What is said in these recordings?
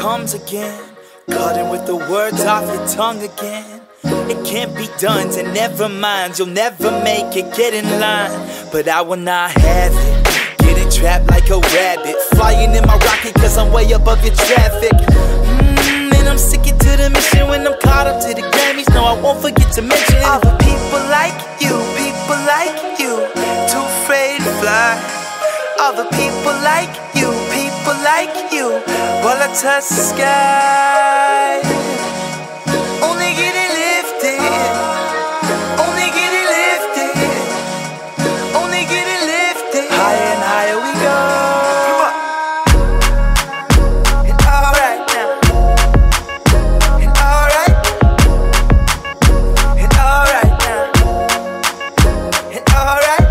comes again, cutting with the words off your tongue again. It can't be done, so never mind, you'll never make it, get in line. But I will not have it, getting trapped like a rabbit, flying in my rocket cause I'm way above your traffic. And I'm sticking to the mission when I'm caught up to the Grammys. No, I won't forget to mention it. All the people like you, too afraid to fly. All the people like you, while I touch the sky. Only get it lifted, only get it lifted, only get it lifted. Higher and higher we go. Come on. And alright now, and alright, and alright now, and alright.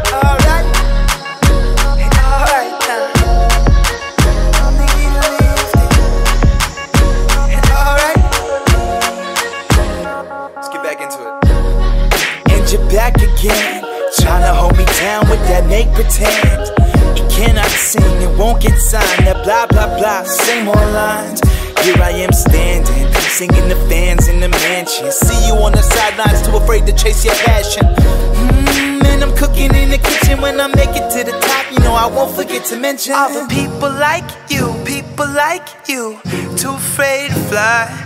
You're back again, tryna hold me down with that make pretend. It cannot sing, it won't get signed, that blah blah blah, same old lines. Here I am standing, singing the fans in the mansion. See you on the sidelines, too afraid to chase your passion. And I'm cooking in the kitchen when I make it to the top. You know I won't forget to mention all the people like you, too afraid to fly.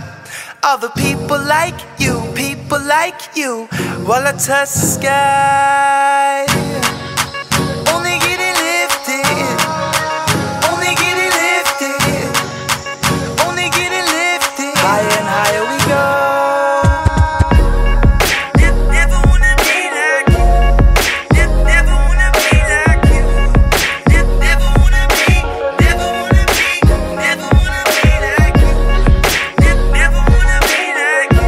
All the people like you, while I touch the sky. Only get it lifted, only get it lifted, only get it lifted. Higher and higher we go. Never wanna be like you, never wanna be like you, never wanna be, never wanna be, never wanna be like you, never wanna be like you.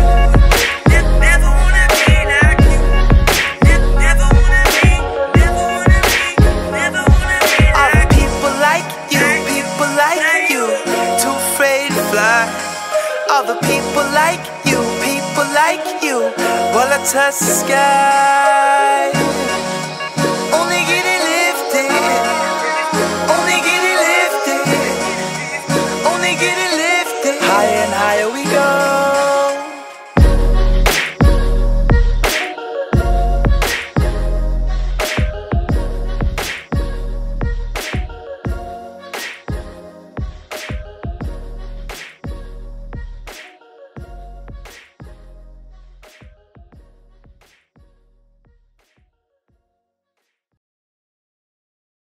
All the people like you, while I touch the sky.